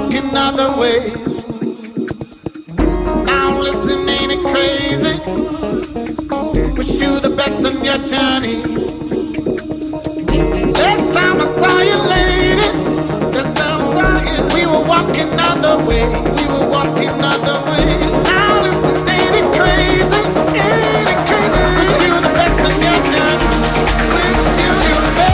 walking other ways. Now listen, ain't it crazy? Wish you the best on your journey. Last time I saw you, lady, this time I saw you, we were walking other ways. We were walking other ways. Now listen, ain't it crazy? Ain't it crazy? Wish you the best on your journey. Wish you the best.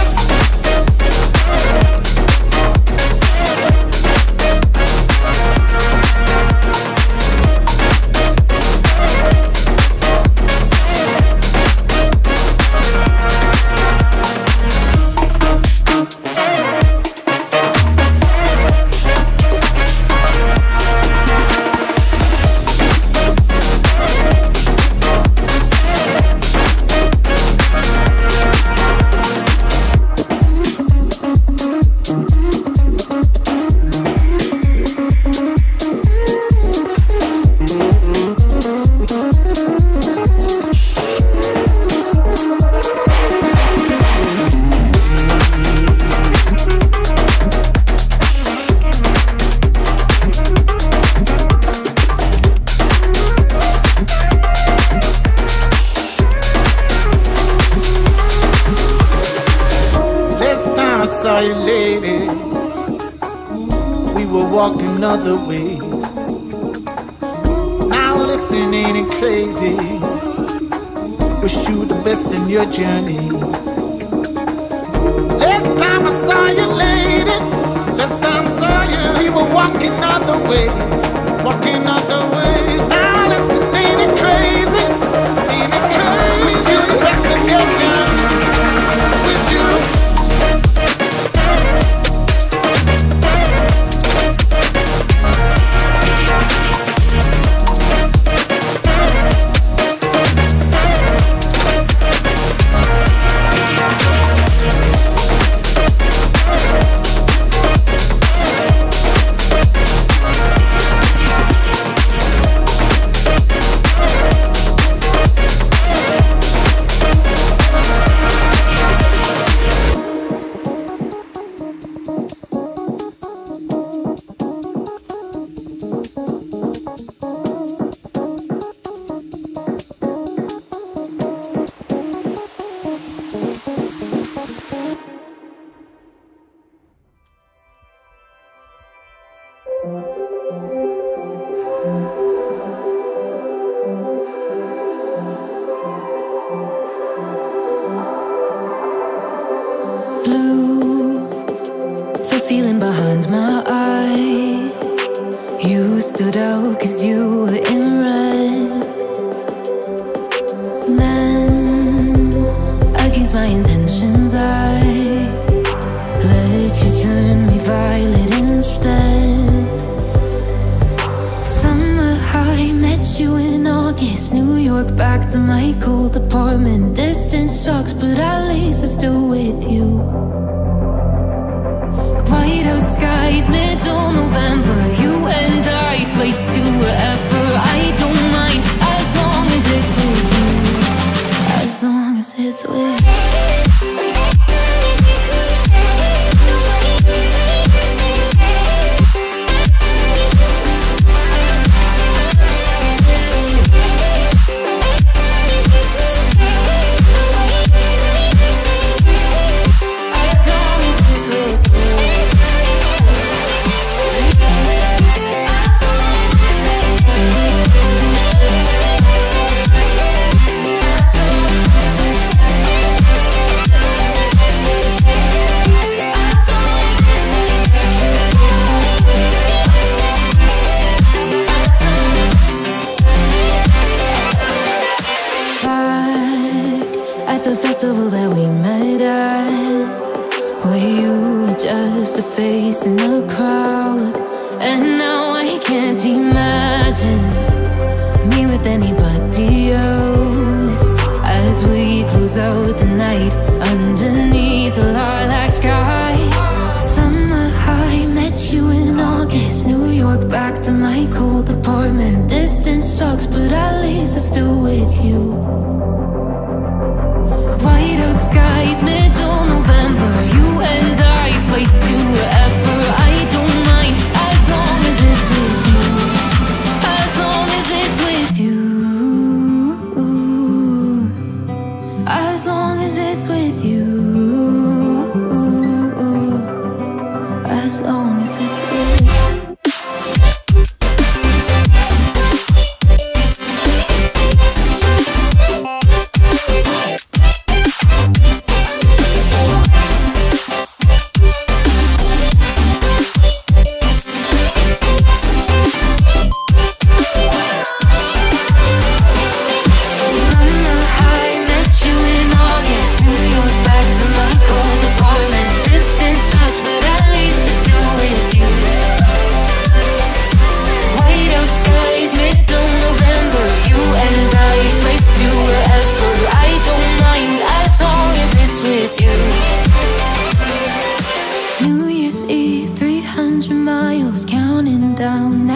November, you and I, flights to wherever, I don't mind, as long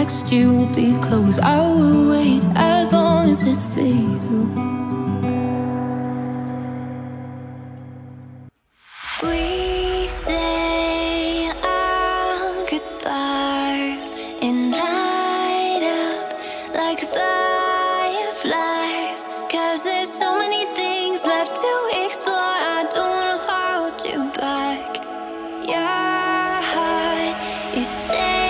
next year will be close. I will wait as long as it's for you. We say our goodbyes and light up like fireflies, 'cause there's so many things left to explore. I don't wanna hold you back. Your heart is safe.